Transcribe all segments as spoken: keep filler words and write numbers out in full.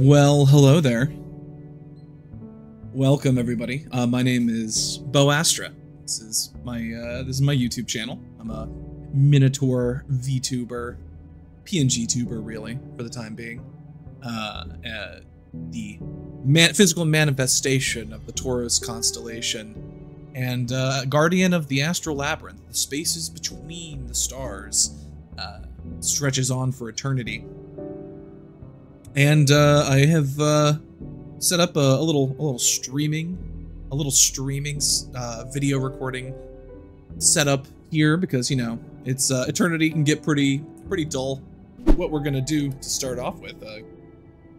Well, hello there. Welcome everybody. Uh, my name is Beau Astra. This is my uh, this is my YouTube channel. I'm a Minotaur VTuber, P N G tuber really for the time being. Uh, uh, the man physical manifestation of the Taurus constellation and uh, Guardian of the Astral Labyrinth. The spaces between the stars uh, stretches on for eternity. And uh, I have uh, set up a, a little, a little streaming, a little streaming uh, video recording setup here because you know it's uh, eternity can get pretty, pretty dull. What we're gonna do to start off with uh,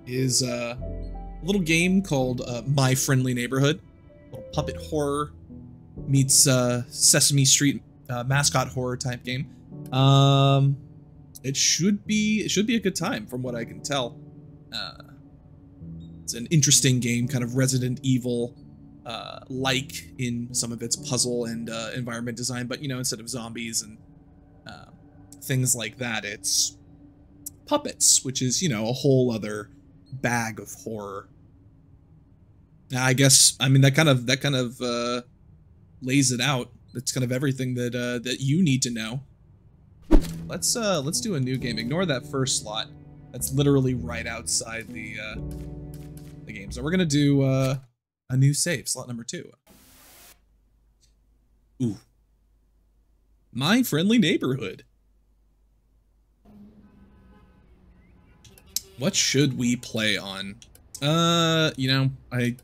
is uh, a little game called uh, My Friendly Neighborhood, a little puppet horror meets uh, Sesame Street uh, mascot horror type game. Um, it should be, it should be a good time from what I can tell. Uh, it's an interesting game, kind of Resident Evil uh, like in some of its puzzle and uh, environment design, but you know, instead of zombies and uh, things like that, it's puppets, which is, you know, a whole other bag of horror. Now, I guess, I mean, that kind of that kind of uh, lays it out. That's kind of everything that uh, that you need to know. Let's uh, let's do a new game. Ignore that first slot. That's literally right outside the uh, the game. So we're gonna do uh, a new save, slot number two. Ooh, My Friendly Neighborhood. What should we play on? Uh, you know, I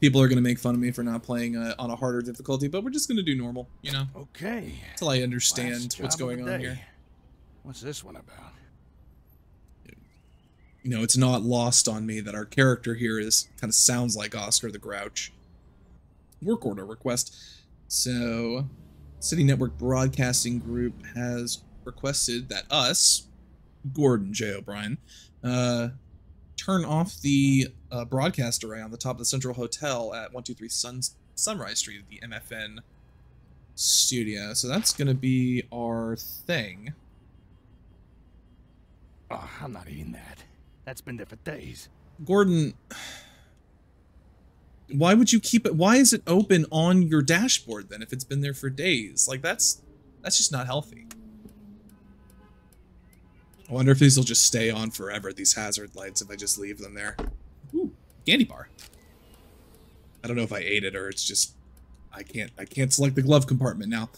people are gonna make fun of me for not playing uh, on a harder difficulty, but we're just gonna do normal. You know. Okay. Till I understand what's going on here. What's this one about? You know, it's not lost on me that our character here is kind of sounds like Oscar the Grouch. Work order request. So, City Network Broadcasting Group has requested that us, Gordon J. O'Brien, uh, turn off the uh, broadcast array on the top of the Central Hotel at one two three Sun Sunrise Street at the M F N studio. So that's going to be our thing. Oh, I'm not eating that. That's been there for days. Gordon, why would you keep it? Why is it open on your dashboard then if it's been there for days? Like, that's that's just not healthy. I wonder if these will just stay on forever, these hazard lights, if I just leave them there. Ooh, candy bar. I don't know if I ate it or it's just I can't I can't select the glove compartment now.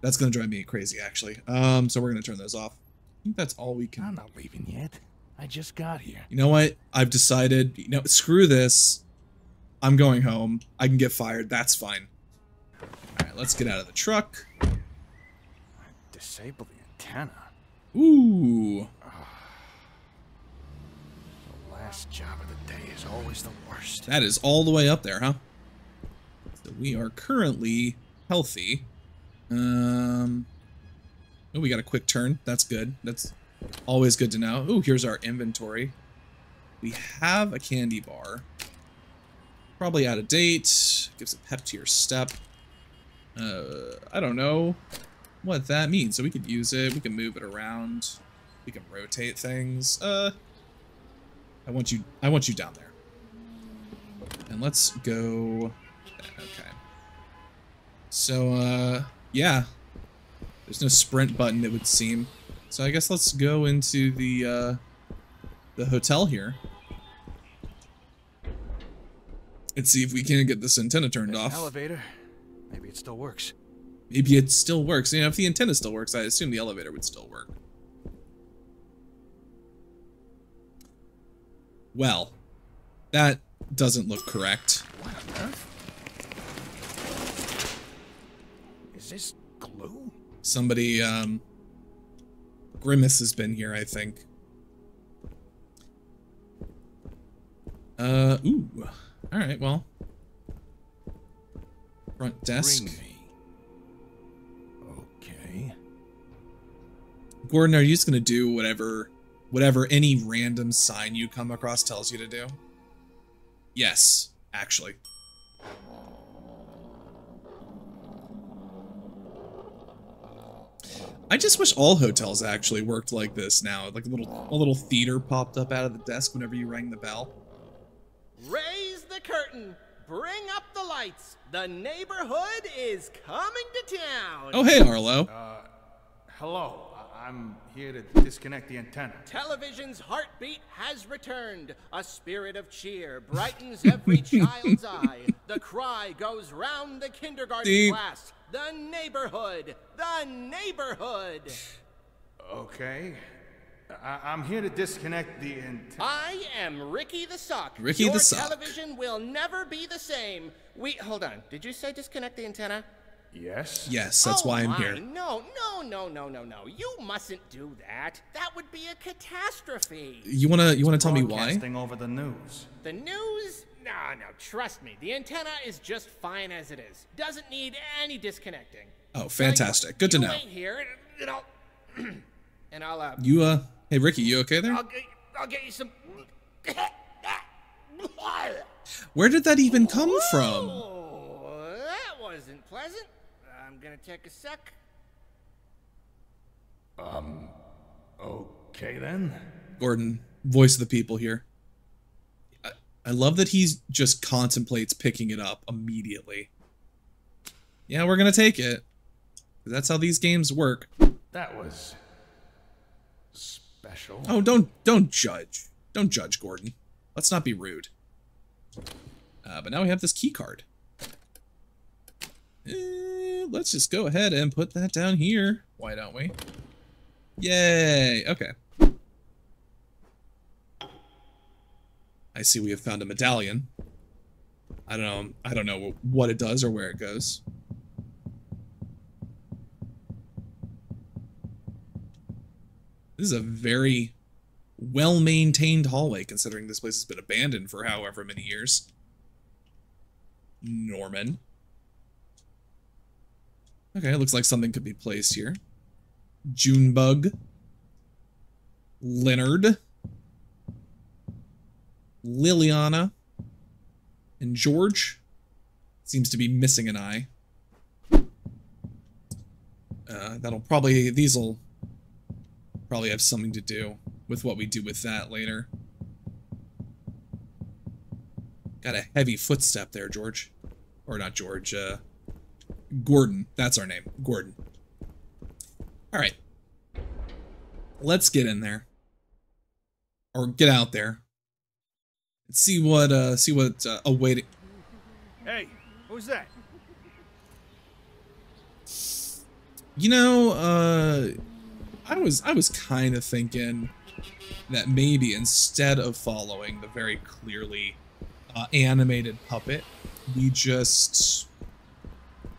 That's gonna drive me crazy actually. Um so we're gonna turn those off. I think that's all we can. I'm not leaving yet. I just got here. You know what? I've decided, you know, screw this. I'm going home. I can get fired. That's fine. All right, let's get out of the truck. Disable the antenna. Ooh. Oh. The last job of the day is always the worst. That is all the way up there, huh? So we are currently healthy. Um. Oh, we got a quick turn. That's good. That's always good to know. Ooh, here's our inventory. We have a candy bar. Probably out of date. Gives a pep to your step. Uh, I don't know what that means. So we could use it. We can move it around. We can rotate things. Uh, I want you. I want you down there. And let's go. Okay. So uh, yeah. There's no sprint button. It would seem. So I guess let's go into the uh, the hotel here and see if we can get this antenna turned off. Elevator. Maybe it still works. Maybe it still works. You know, if the antenna still works, I assume the elevator would still work. Well, that doesn't look correct. What on earth? Is this glue? Somebody, um... Grimace has been here, I think. Uh, ooh. Alright, well. Front desk. Bring me. Okay. Gordon, are you just gonna do whatever, whatever any random sign you come across tells you to do? Yes, actually. I just wish all hotels actually worked like this now. Like a little, a little theater popped up out of the desk whenever you rang the bell. Raise the curtain. Bring up the lights. The neighborhood is coming to town. Oh, hey, Arlo. Uh, hello. I'm here to disconnect the antenna. Television's heartbeat has returned. A spirit of cheer brightens every child's eye. The cry goes round the kindergarten Deep. class. The neighborhood. The neighborhood. Okay. I I'm here to disconnect the antenna. I am Ricky the Sock. Ricky Your the Sock. Television will never be the same. We hold on. Did you say disconnect the antenna? Yes. Yes, that's oh why I'm my. here. No, no, no, no, no, no. You mustn't do that. That would be a catastrophe. You wanna, you wanna tell me why? Broadcasting over the news. The news? No, no. Trust me. The antenna is just fine as it is. Doesn't need any disconnecting. Oh, fantastic. Like, Good to know. You here, and I'll, and I'll. Uh, you uh, hey Ricky, you okay there? I'll get, I'll get you some. Where did that even come Whoa. from? That wasn't pleasant. I'm gonna take a sec. Um, okay then. Gordon, voice of the people here. I, I love that he just contemplates picking it up immediately. Yeah, we're gonna take it. That's how these games work. That was special. Oh, don't don't judge. Don't judge, Gordon. Let's not be rude. Uh, but now we have this key card. Eh, let's just go ahead and put that down here. Why don't we? Yay! Okay. I see we have found a medallion. I don't know. I don't know what it does or where it goes. This is a very well-maintained hallway, considering this place has been abandoned for however many years. Norman. Okay, it looks like something could be placed here. Junebug. Leonard. Liliana. And George seems to be missing an eye. Uh, that'll probably... These'll probably have something to do with what we do with that later. Got a heavy footstep there, George. Or not George, uh... Gordon. That's our name. Gordon. Alright. Let's get in there. Or get out there. And see what, uh, see what, uh, awaiting. Hey, who's that? You know, uh, I was, I was kind of thinking that maybe instead of following the very clearly, uh, animated puppet, we just...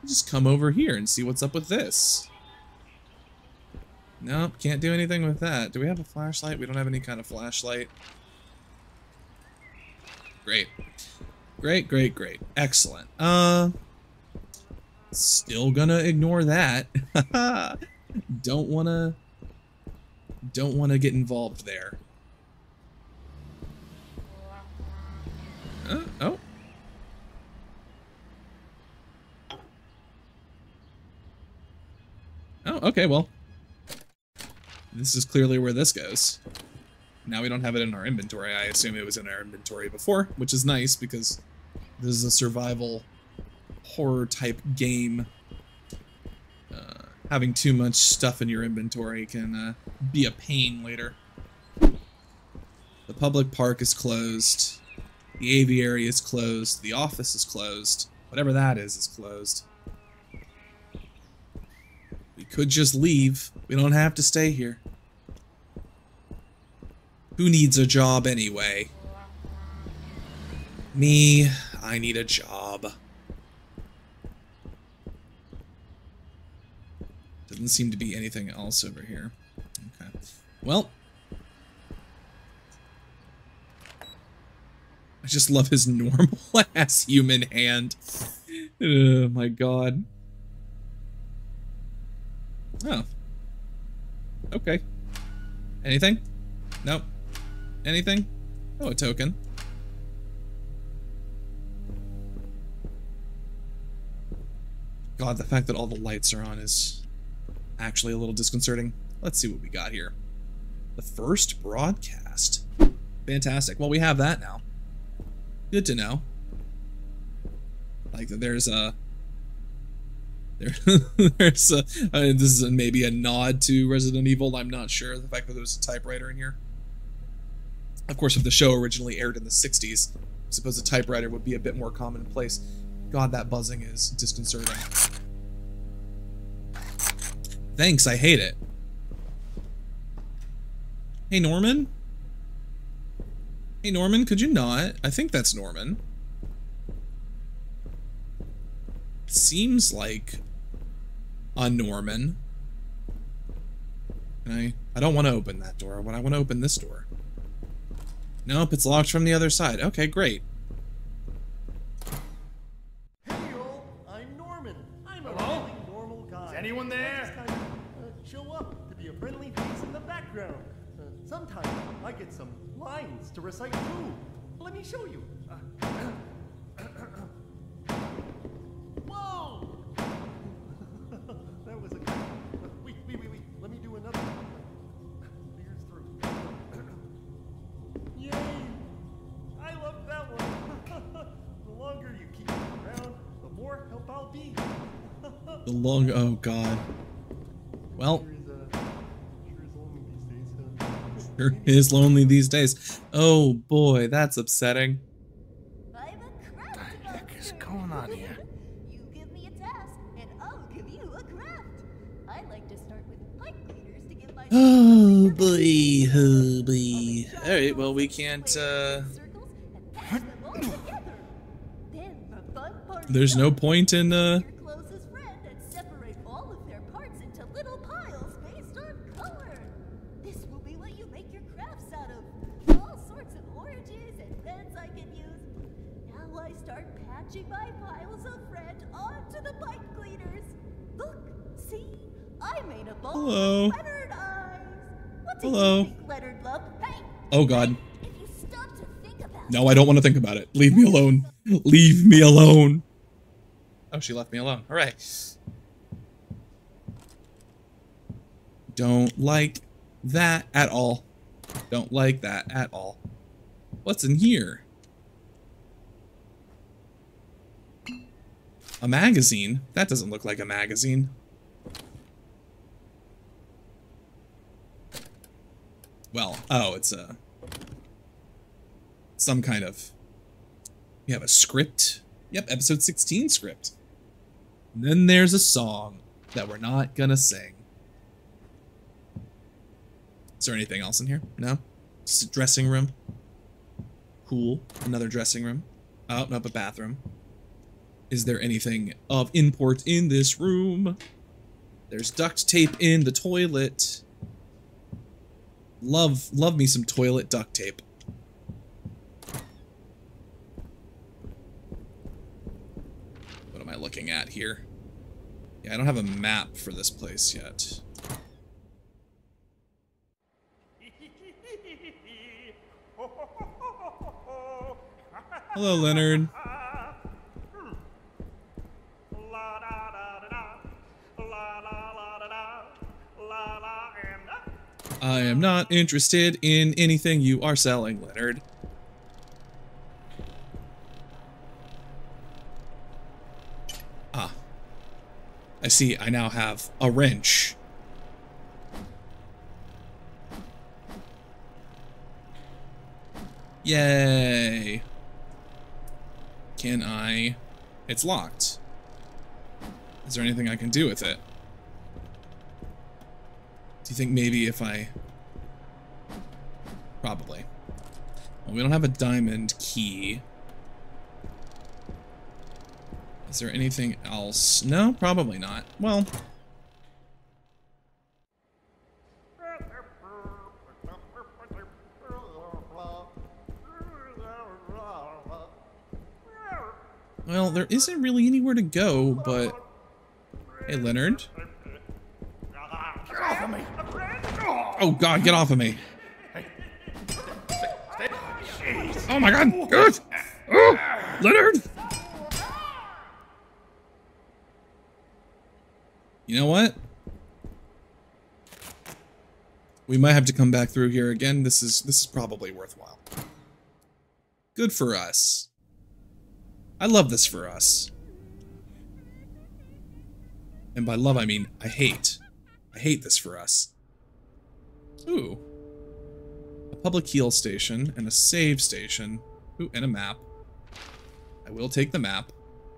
Just come over here and see what's up with this. Nope, can't do anything with that. Do we have a flashlight? We don't have any kind of flashlight. Great. Great, great, great. Excellent. Uh, still gonna ignore that. Don't wanna... Don't wanna get involved there. Uh, oh. Oh, okay, well. This is clearly where this goes. Now we don't have it in our inventory. I assume it was in our inventory before, which is nice because this is a survival horror-type game. Uh, having too much stuff in your inventory can uh, be a pain later. The public park is closed. The aviary is closed. The office is closed. Whatever that is, is closed. We could just leave. We don't have to stay here. Who needs a job anyway? Me. I need a job. Doesn't seem to be anything else over here. Okay. Well. I just love his normal ass human hand. Oh my god. Oh. Okay. Anything? Nope. Anything? Oh, a token. God, the fact that all the lights are on is actually a little disconcerting. Let's see what we got here. The first broadcast. Fantastic. Well, we have that now. Good to know. Like, there's a... There, there's a... I mean, this is a, maybe a nod to Resident Evil. I'm not sure. The fact that there was a typewriter in here. Of course, if the show originally aired in the sixties, I suppose a typewriter would be a bit more commonplace. God, that buzzing is disconcerting. Thanks, I hate it. Hey, Norman? Hey, Norman, could you not? I think that's Norman. Seems like a Norman. And I, I don't want to open that door, but I want to open this door. Nope, it's locked from the other side. Okay, great. Hey, y'all. I'm Norman. I'm a Hello? really normal guy. Is anyone there? I just kind of, uh, show up to be a friendly face in the background. Uh, sometimes I get some lines to recite too. Let me show you. Uh, Whoa! That was a good one. Wait, wait, wait, wait. Let me do another one. The long, oh god. Well, sure is lonely these days. Oh boy, that's upsetting. What the heck is going on here? You give me a task, and I'll give you a craft. I like to start with pipe cleaners to give my. Oh boy, oh boy. All right, well we can't. Uh... There's no point in. Uh... Hello. Hello. Oh god. No, I don't want to think about it. Leave me alone. Leave me alone. Oh, she left me alone. All right. Don't like that at all. Don't like that at all. What's in here? A magazine? That doesn't look like a magazine. Well, oh, it's a... Some kind of... We have a script. Yep, episode sixteen script. And then there's a song that we're not gonna sing. Is there anything else in here? No? Just a dressing room. Cool. Another dressing room. Oh, no, a bathroom. Is there anything of import in this room? There's duct tape in the toilet. Love, love me some toilet duct tape. What am I looking at here? Yeah, I don't have a map for this place yet. Hello, Leonard. I am not interested in anything you are selling, Leonard. Ah. I see, I now have a wrench. Yay. Can I... It's locked. Is there anything I can do with it? Do you think maybe if I... Probably. Well, we don't have a diamond key. Is there anything else? No, probably not. Well... Well, there isn't really anywhere to go, but... Hey, Leonard. Get off of me! Oh god, get off of me! Hey. Jeez. Oh my god! Good. Oh, Leonard! You know what? We might have to come back through here again. This is this is probably worthwhile. Good for us. I love this for us. And by love, I mean I hate. I hate this for us. Ooh. A public heal station and a save station. Ooh, and a map. I will take the map.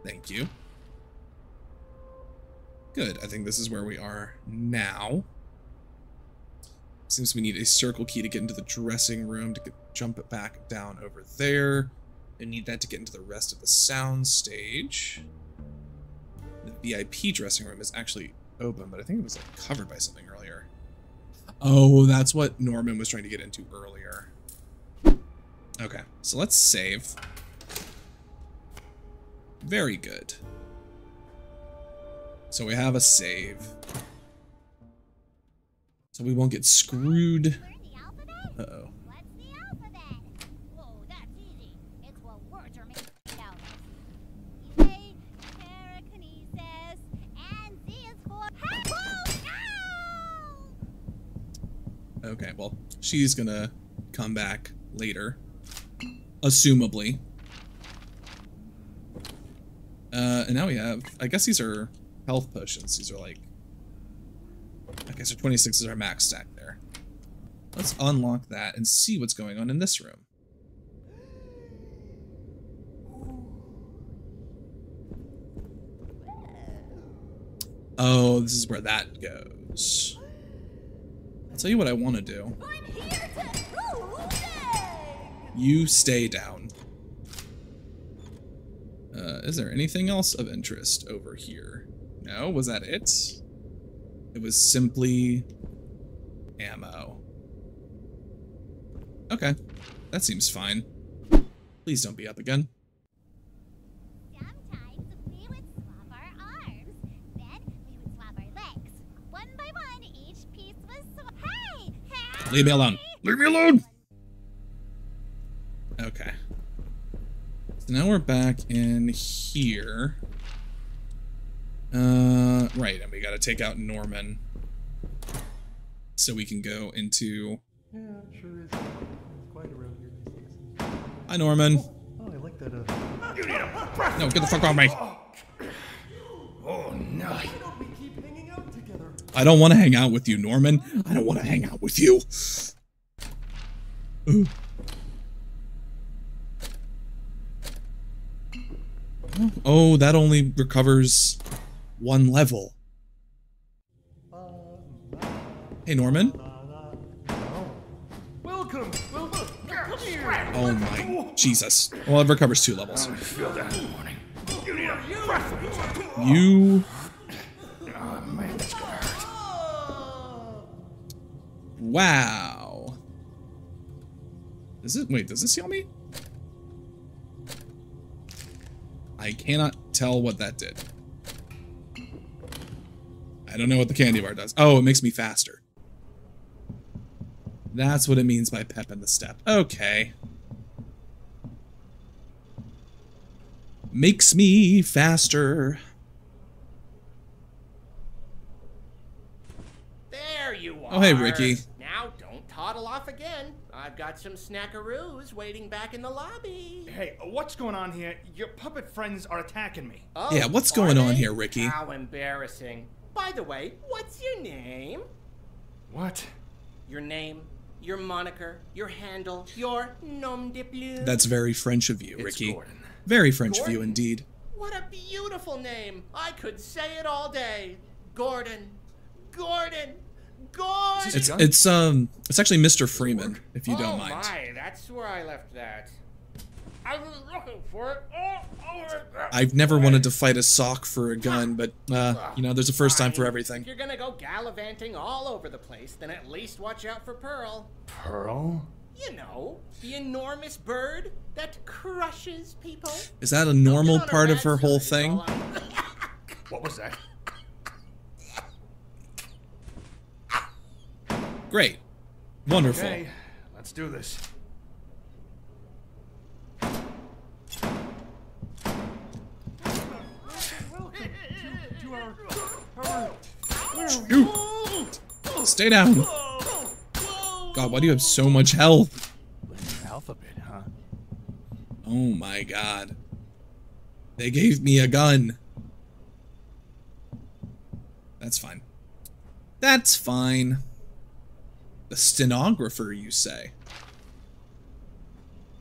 Thank you. Good. I think this is where we are now. Seems we need a circle key to get into the dressing room to get, jump it back down over there. I need that to get into the rest of the sound stage. The V I P dressing room is actually open, but I think it was like, covered by something earlier. Oh, that's what Norman was trying to get into earlier. Okay, so let's save. Very good. So we have a save. So we won't get screwed. Uh-oh. Okay, well, she's gonna come back later. Assumably. Uh, and now we have, I guess these are health potions. These are like, okay, so twenty-six is our max stack there. Let's unlock that and see what's going on in this room. Oh, this is where that goes. I'll tell you what I want to do. I'm here to prove it. You stay down. Uh, is there anything else of interest over here? No, was that it? It was simply ammo. Okay, that seems fine. Please don't be up again. Sometimes we would swap our arms, then we would swap our legs. One by one, each piece was swapped. Hey, hey! Leave me alone. Leave me alone! Okay. So now we're back in here. Uh, right, and we gotta take out Norman so we can go into... Yeah, it sure is. It's quite around here these days. Hi, Norman. Oh, oh, I like that, uh... You need a... No, get the fuck off me. Oh, no. Why don't we keep hanging out together? I don't want to hang out with you, Norman. I don't want to hang out with you. Ooh. Oh, that only recovers... one level. Hey, Norman. Welcome. Welcome. Come here. Oh my Jesus! Well, it recovers two levels. You. Wow. Is it? Wait, does this heal me? I cannot tell what that did. I don't know what the candy bar does. Oh, it makes me faster. That's what it means by pep in the step. Okay. Makes me faster. There you are. Oh, hey, Ricky. Now don't toddle off again. I've got some snackaroos waiting back in the lobby. Hey, what's going on here? Your puppet friends are attacking me. Oh, yeah, what's going on here, Ricky? How embarrassing. By the way, what's your name? What? Your name, your moniker, your handle, your nom de plume. That's very French of you, it's Ricky. Gordon. Very French Gordon? Of you indeed. What a beautiful name. I could say it all day. Gordon. Gordon. Gordon. It's it's um it's actually Mister Freeman, if you oh don't mind. Oh my, that's where I left that. I was looking for it all over. I've never wanted to fight a sock for a gun, but, uh, you know, there's a first time for everything. If you're gonna go gallivanting all over the place, then at least watch out for Pearl. Pearl? You know, the enormous bird that crushes people. Is that a normal part of her whole thing? What was that? Great. Wonderful. Okay, let's do this. Stay down. God, why do you have so much health? Health a bit, huh? Oh my God. They gave me a gun. That's fine. That's fine. The stenographer, you say?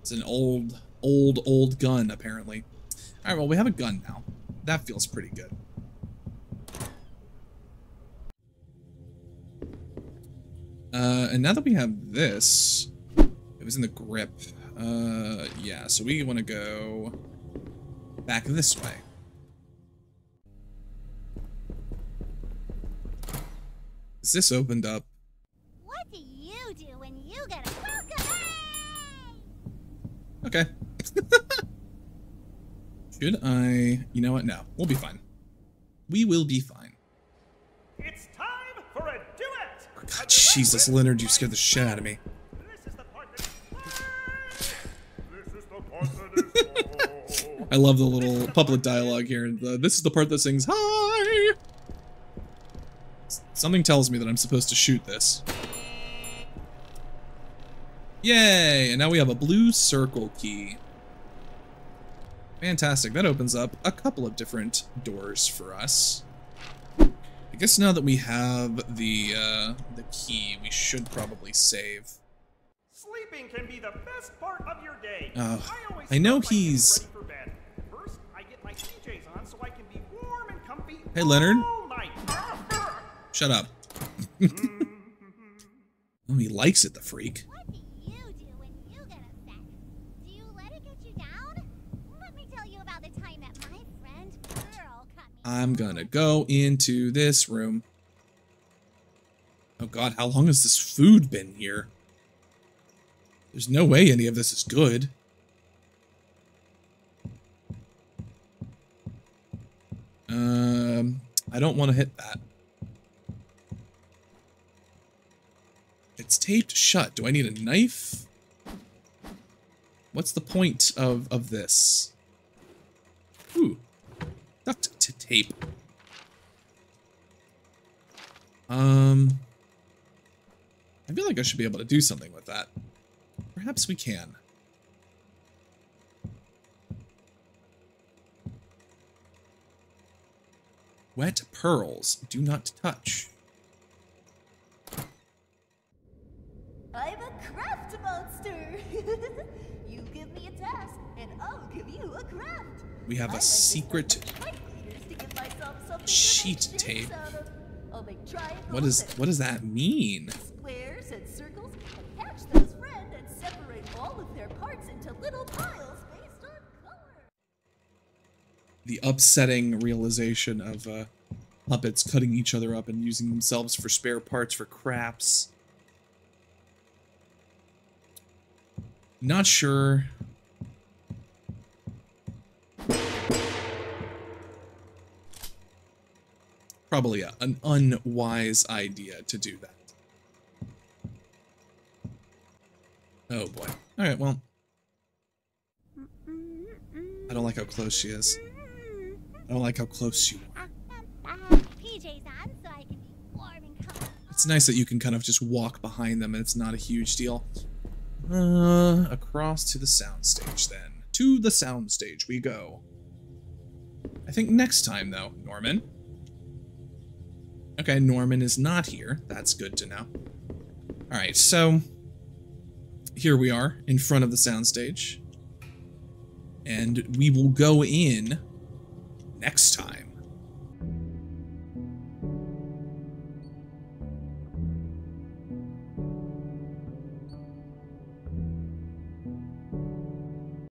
It's an old, old, old gun, apparently. Alright, well, we have a gun now. That feels pretty good. Uh, and now that we have this... It was in the grip. Uh, yeah, so we want to go... back this way. Is this opened up? What do you do when you get a welcome? Okay. Should I? You know what? No, we'll be fine. We will be fine. It's time for a duet. Oh, God, Jesus, Leonard, you scared the shit out of me. This is the part that is this is the part that is I love the little public dialogue here. The, this is the part that sings hi. Something tells me that I'm supposed to shoot this. Yay! And now we have a blue circle key. Fantastic. That opens up a couple of different doors for us. I guess now that we have the uh, the key, we should probably save. Sleeping can be the best part of your day. Uh, I, always I know he's. First, I get my C Js on so I can be warm and comfy. Hey, Leonard. Shut up. Oh, he likes it, the freak. What do you do when you get upset? Do you let it get you down? Let me tell you about the time that my friend Pearl cut me. I'm gonna go into this room. Oh God, how long has this food been here? There's no way any of this is good. Um, I don't want to hit that. It's taped shut. Do I need a knife? What's the point of, of this? Ooh. Duct to tape. Um. I feel like I should be able to do something with that. Perhaps we can. Wet pearls. Do not touch. I'm a craft monster! You give me a task, and I'll give you a craft! We have I a like secret to sheet tape. I'll make what, is, what does that mean? Squares and circles attach those friend and separate all of their parts into little piles based on color. The upsetting realization of uh, puppets cutting each other up and using themselves for spare parts for crafts. Not sure. Probably a, an unwise idea to do that. Oh boy. Alright, well. I don't like how close she is. I don't like how close you are. It's nice that you can kind of just walk behind them and it's not a huge deal. Uh, across to the soundstage, then. To the soundstage we go. I think next time, though, Norman. Okay, Norman is not here. That's good to know. Alright, so... here we are, in front of the soundstage. And we will go in next time.